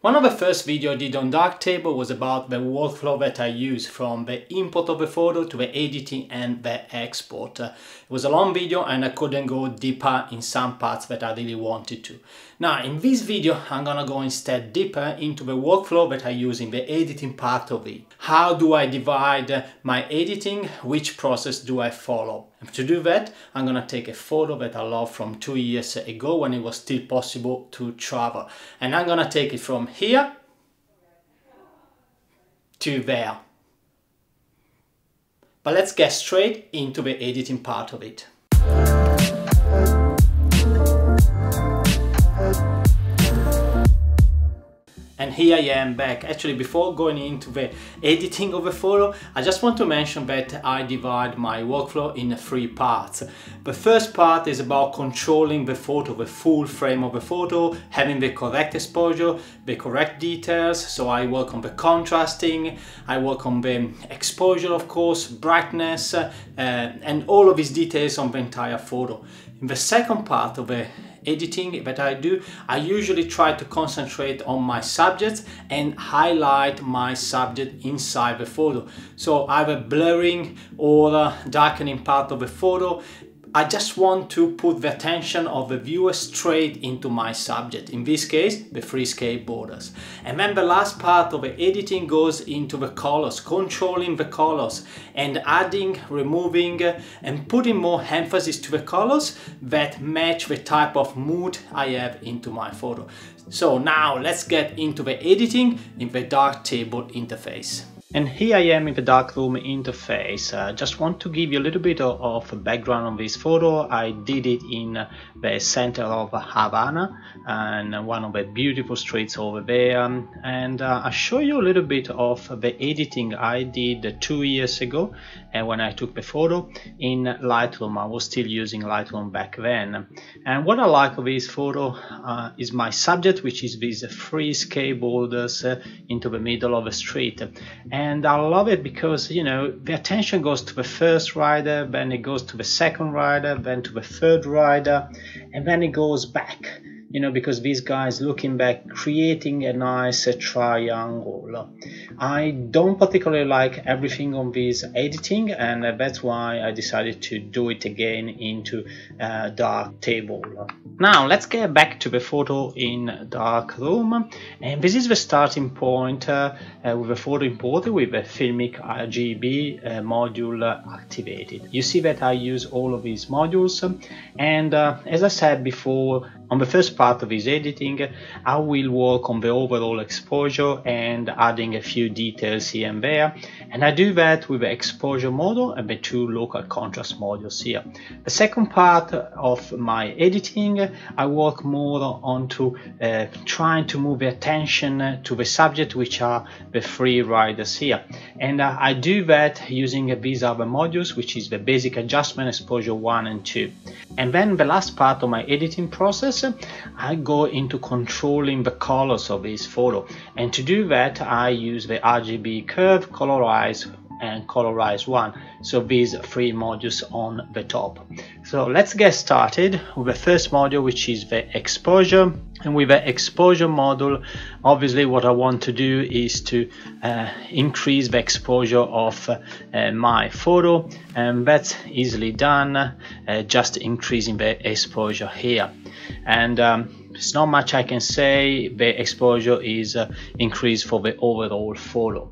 One of the first videos I did on Darktable was about the workflow that I use from the import of the photo to the editing and the export. It was a long video and I couldn't go deeper in some parts that I really wanted to. Now in this video I'm gonna go instead deeper into the workflow that I use in the editing part of it. How do I divide my editing? Which process do I follow? And to do that I'm gonna take a photo that I love from 2 years ago when it was still possible to travel, and I'm gonna take it from here to there. But let's get straight into the editing part of it. And here I am back. Actually, before going into the editing of the photo, I just want to mention that I divide my workflow in three parts. The first part is about controlling the photo, the full frame of the photo, having the correct exposure, the correct details. So I work on the contrasting, I work on the exposure, of course, brightness, and all of these details on the entire photo. In the second part of the editing that I do, I usually try to concentrate on my subjects and highlight my subject inside the photo. So either blurring or darkening part of the photo, I just want to put the attention of the viewer straight into my subject, in this case the freescape borders. And then the last part of the editing goes into the colors, controlling the colors and adding, removing and putting more emphasis to the colors that match the type of mood I have into my photo. So now let's get into the editing in the Darktable interface. And here I am in the Darkroom interface. I just want to give you a little bit of background on this photo. I did it in the center of Havana and one of the beautiful streets over there. And I show you a little bit of the editing I did 2 years ago when I took the photo in Lightroom. I was still using Lightroom back then. And what I like of this photo is my subject, which is these freescape borders into the middle of a street. And I love it because, you know, the attention goes to the first rider, then it goes to the second rider, then to the third rider, and then it goes back, you know, because this guy is looking back, creating a nice triangle. I don't particularly like everything on this editing, and that's why I decided to do it again into Darktable. Now let's get back to the photo in Darkroom, and this is the starting point with the photo imported with the filmic RGB module activated. You see that I use all of these modules, and as I said before, on the first part of this editing, I will work on the overall exposure and adding a few details here and there. And I do that with the exposure module and the two local contrast modules here. The second part of my editing, I work more onto trying to move the attention to the subject, which are the three riders here. And I do that using these other modules, which is the basic adjustment, exposure 1 and 2. And then the last part of my editing process, I go into controlling the colors of this photo, and to do that I use the RGB curve, colorize and colorize 1, so these three modules on the top. So let's get started with the first module, which is the exposure. And with the exposure module, obviously what I want to do is to increase the exposure of my photo, and that's easily done just increasing the exposure here. And it's not much I can say, the exposure is increased for the overall photo.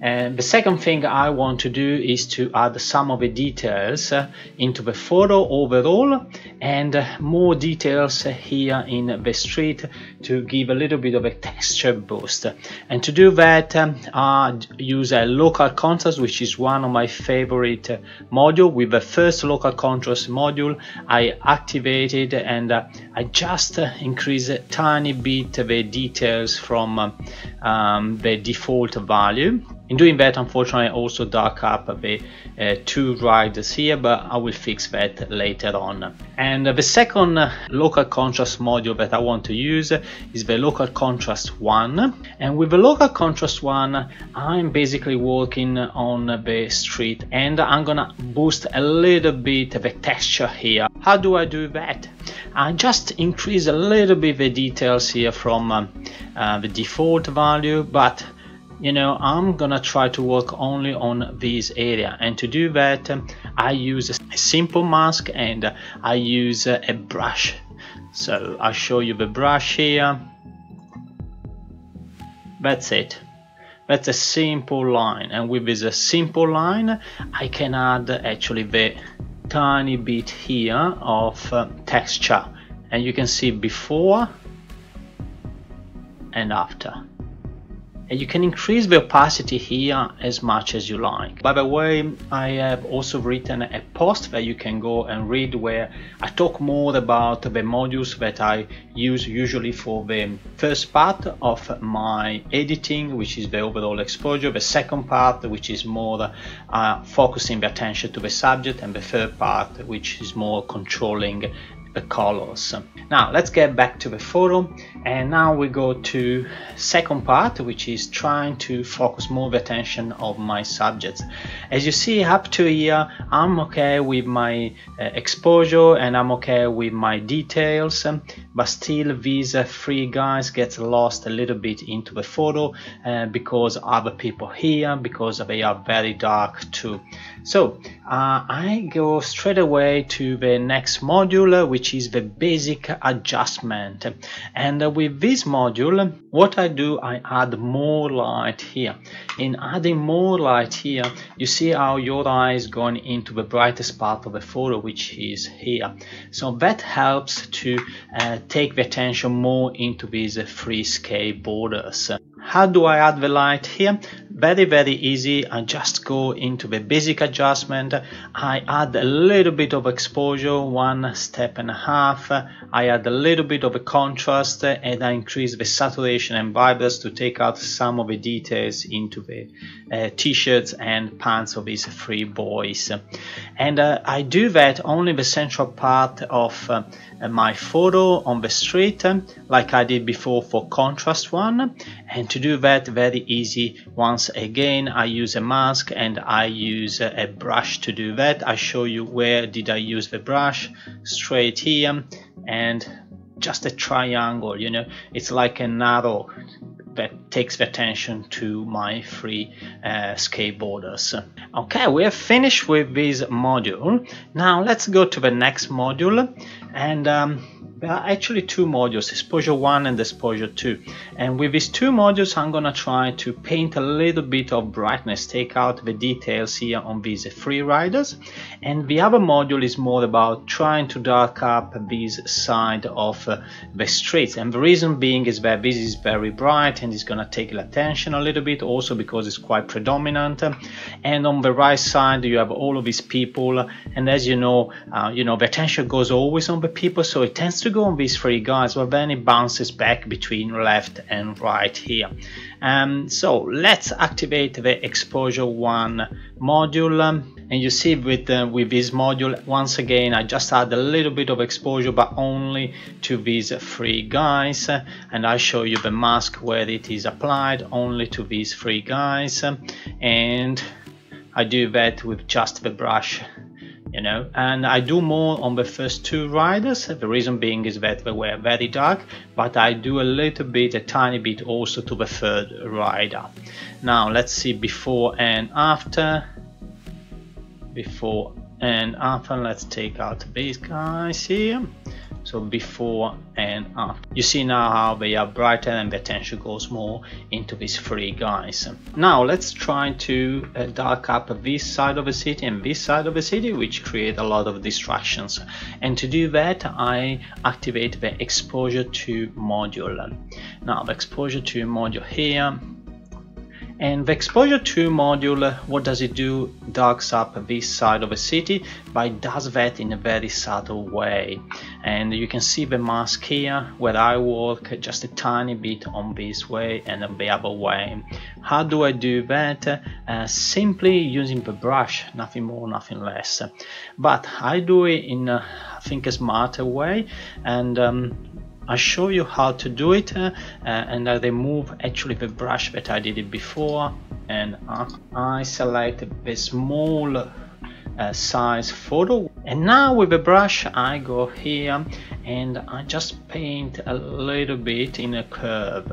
And the second thing I want to do is to add some of the details into the photo overall, and more details here in the street to give a little bit of a texture boost. And to do that I use a local contrast, which is one of my favorite modules. With the first local contrast module I activated, and I just increase a tiny bit the details from the default value. In doing that, unfortunately, I also dark up the two riders here, but I will fix that later on. And the second local contrast module that I want to use is the local contrast one. And with the local contrast one, I'm basically working on the street, and I'm gonna boost a little bit the texture here. How do I do that? I just increase a little bit the details here from the default value, but you know, I'm gonna try to work only on this area, and to do that I use a simple mask and I use a brush. So I'll show you the brush here. That's it. That's a simple line, and with this simple line I can add actually the tiny bit here of texture, and you can see before and after. And you can increase the opacity here as much as you like. By the way, I have also written a post that you can go and read where I talk more about the modules that I use usually for the first part of my editing, which is the overall exposure, the second part, which is more focusing the attention to the subject, and the third part, which is more controlling the colors. Now let's get back to the photo, and now we go to second part, which is trying to focus more the attention of my subjects. As you see, up to here I'm okay with my exposure and I'm okay with my details, but still these three guys get lost a little bit into the photo because other people here, because they are very dark too. So I go straight away to the next module, which is the basic adjustment. And with this module, what I do, I add more light here. In adding more light here, you see how your eye is going into the brightest part of the photo, which is here. So that helps to take the attention more into these 3K borders. How do I add the light here? Very easy. I just go into the basic adjustment, I add a little bit of exposure, 1.5 steps, I add a little bit of a contrast, and I increase the saturation and vibrance to take out some of the details into the t-shirts and pants of these three boys. And I do that only the central part of my photo on the street, like I did before for contrast one. And to do that, very easy, once again I use a mask and I use a brush to do that. I show you where did I use the brush, straight here, and just a triangle, you know, it's like an arrow that takes the attention to my three skateboarders. Okay, we are finished with this module. Now let's go to the next module, and there are actually two modules, exposure 1 and exposure 2. And with these two modules I'm gonna try to paint a little bit of brightness, take out the details here on these three riders. And the other module is more about trying to dark up this side of the streets. And the reason being is that this is very bright and it's gonna take attention a little bit, also because it's quite predominant. And on the right side you have all of these people, and as you know, the attention goes always on the people, so it tends to go on these three guys, but then it bounces back between left and right here. So let's activate the exposure 1 module, and you see with this module once again I just add a little bit of exposure, but only to these three guys, and I show you the mask where it is applied only to these three guys, and I do that with just the brush. You know, and I do more on the first two riders, the reason being is that they were very dark, but I do a little bit, a tiny bit also to the third rider. Now let's see before and after. Before and after, let's take out these guys here. So before and after. You see now how they are brighter and the attention goes more into these three guys. Now let's try to dark up this side of the city and this side of the city, which create a lot of distractions. And to do that, I activate the exposure 2 module. Now the exposure 2 module here. And the exposure to module, what does it do? Darks up this side of a city, but it does that in a very subtle way. And you can see the mask here where I work just a tiny bit on this way and on the other way. How do I do that? Simply using the brush, nothing more, nothing less. But I do it in I think a smarter way, and I show you how to do it, and I remove actually the brush that I did it before, and I select the small size photo, and now with the brush I go here and I just paint a little bit in a curve.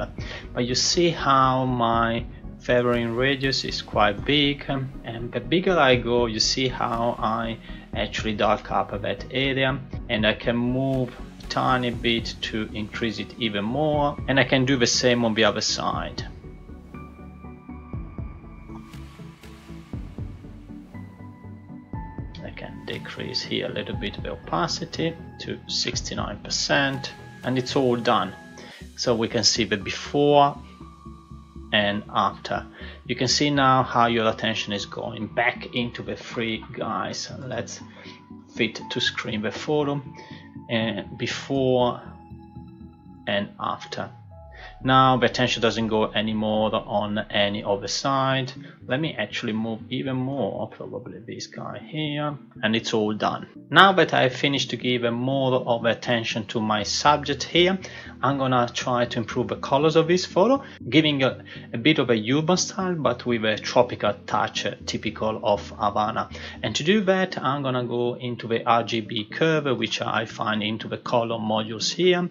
But you see how my feathering radius is quite big, and the bigger I go, you see how I actually dark up that area, and I can move tiny bit to increase it even more, and I can do the same on the other side. I can decrease here a little bit the opacity to 69%, and it's all done. So we can see the before and after. You can see now how your attention is going back into the three guys. Let's fit to screen the photo. And before and after. Now the attention doesn't go anymore on any other side. Let me actually move even more, probably this guy here, and it's all done. Now that I finished to give more of attention to my subject here, I'm gonna try to improve the colors of this photo, giving a bit of a urban style but with a tropical touch typical of Havana. And to do that, I'm gonna go into the RGB curve, which I find into the color modules here,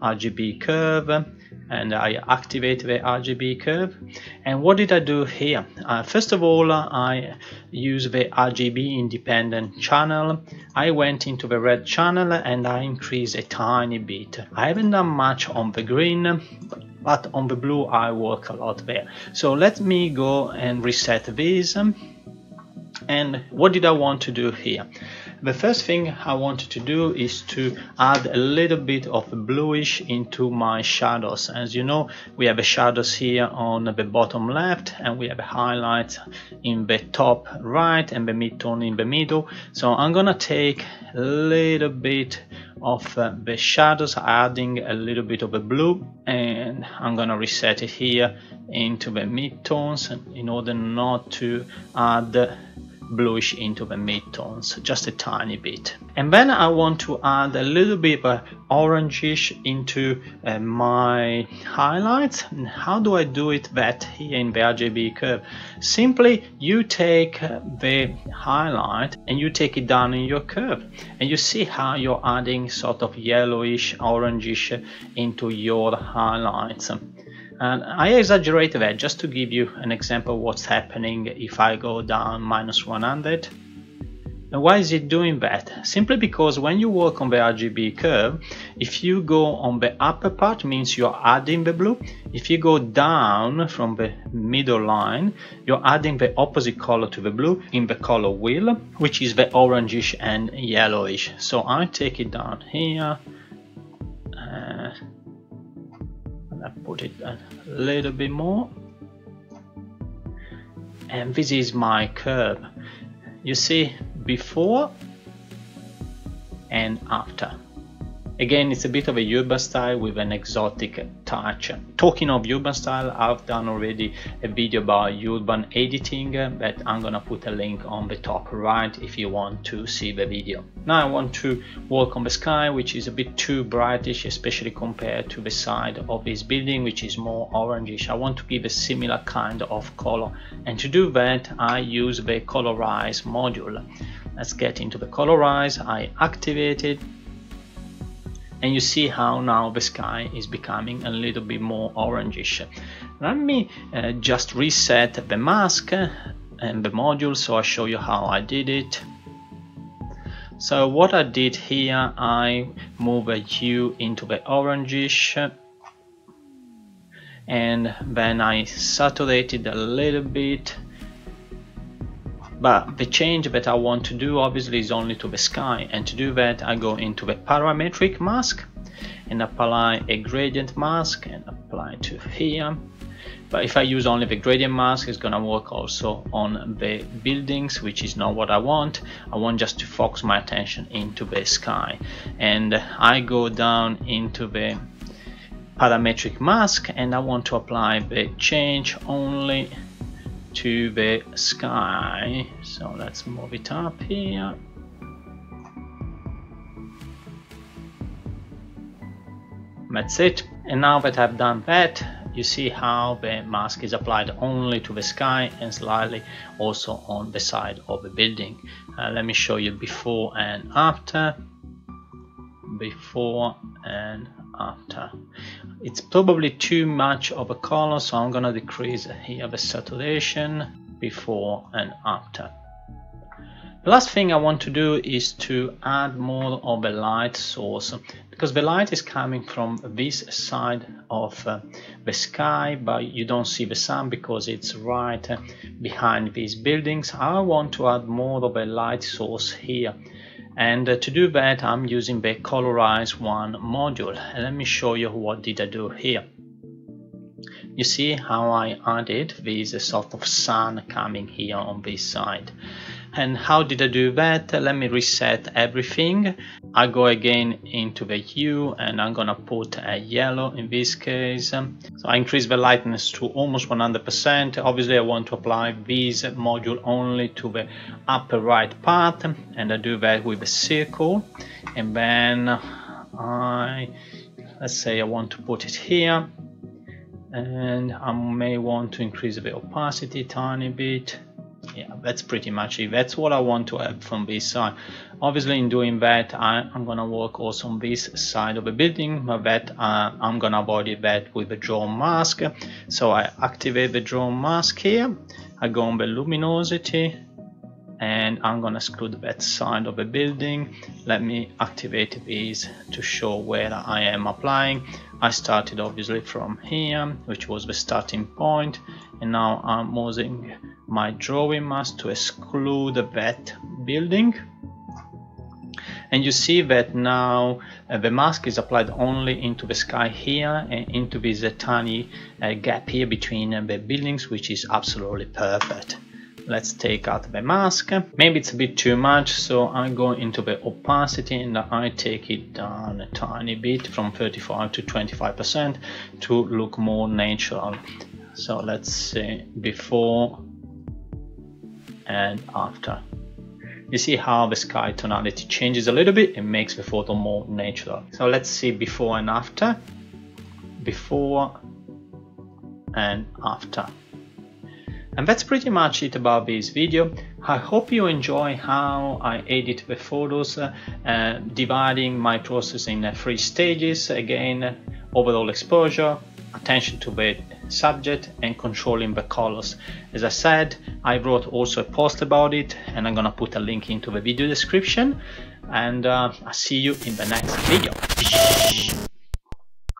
RGB curve, and I activate the RGB curve. And what did I do here? First of all, I use the RGB independent channel. I went into the red channel and I increase a tiny bit. I haven't done much on the green, but on the blue I work a lot there. So let me go and reset this. And what did I want to do here? The first thing I wanted to do is to add a little bit of bluish into my shadows. As you know, we have the shadows here on the bottom left, and we have the highlights in the top right and the midtone in the middle. So I'm gonna take a little bit of the shadows, adding a little bit of a blue, and I'm gonna reset it here into the midtones in order not to add bluish into the midtones, just a tiny bit. And then I want to add a little bit of orangish into my highlights. And how do I do it that here in the RGB curve? Simply you take the highlight and you take it down in your curve, and you see how you're adding sort of yellowish, orangish into your highlights. And I exaggerate that just to give you an example of what's happening if I go down -100. And why is it doing that? Simply because when you work on the RGB curve, if you go on the upper part, means you're adding the blue. If you go down from the middle line, you're adding the opposite color to the blue in the color wheel, which is the orangish and yellowish. So I take it down here. I put it a little bit more, and this is my curve. You see before and after. Again, it's a bit of a urban style with an exotic touch. Talking of urban style, I've done already a video about urban editing that I'm gonna put a link on the top right if you want to see the video. Now I want to work on the sky, which is a bit too brightish, especially compared to the side of this building, which is more orangish. I want to give a similar kind of color, and to do that I use the colorize module. Let's get into the colorize. I activate it. And you see how now the sky is becoming a little bit more orangish. Let me just reset the mask and the module so I show you how I did it. So what I did here, I move a hue into the orangish, and then I saturated a little bit. But the change that I want to do obviously is only to the sky, and to do that I go into the parametric mask and apply a gradient mask and apply to here, But if I use only the gradient mask, it's gonna work also on the buildings, which is not what I want. I want just to focus my attention into the sky. And I go down into the parametric mask and I want to apply the change only to the sky. So let's move it up here. That's it. And now that I've done that, you see how the mask is applied only to the sky and slightly also on the side of the building. Let me show you before and after. Before and after. It's probably too much of a color, so I'm gonna decrease here the saturation. Before and after. The last thing I want to do is to add more of a light source, because the light is coming from this side of the sky, but you don't see the sun because it's right behind these buildings. I want to add more of a light source here, and to do that I'm using the Colorize One module. And let me show you what did I do here. You see how I added this sort of sun coming here on this side. And how did I do that? Let me reset everything. I go again into the hue and I'm gonna put a yellow in this case. So I increase the lightness to almost 100%. Obviously I want to apply this module only to the upper right part, and I do that with a circle. And then let's say I want to put it here, and I may want to increase the opacity a tiny bit. Yeah, that's pretty much it. That's what I want to have from this side. Obviously in doing that I'm gonna work also on this side of the building, but that I'm gonna avoid that with the draw mask. So I activate the draw mask here, I go on the luminosity, and I'm gonna exclude that side of the building. Let me activate these to show where I am applying. I started obviously from here, which was the starting point, and now I'm using my drawing mask to exclude that building. And you see that now the mask is applied only into the sky here and into this tiny gap here between the buildings, which is absolutely perfect. Let's take out the mask. Maybe it's a bit too much, so I go into the opacity and I take it down a tiny bit from 35 to 25% to look more natural. So let's see before and after. You see how the sky tonality changes a little bit, it makes the photo more natural. So let's see before and after. Before and after. And that's pretty much it about this video. I hope you enjoy how I edit the photos, dividing my process in three stages. Again, overall exposure, attention to the subject, and controlling the colors. As I said, I wrote also a post about it, and I'm gonna put a link into the video description. And I'll see you in the next video.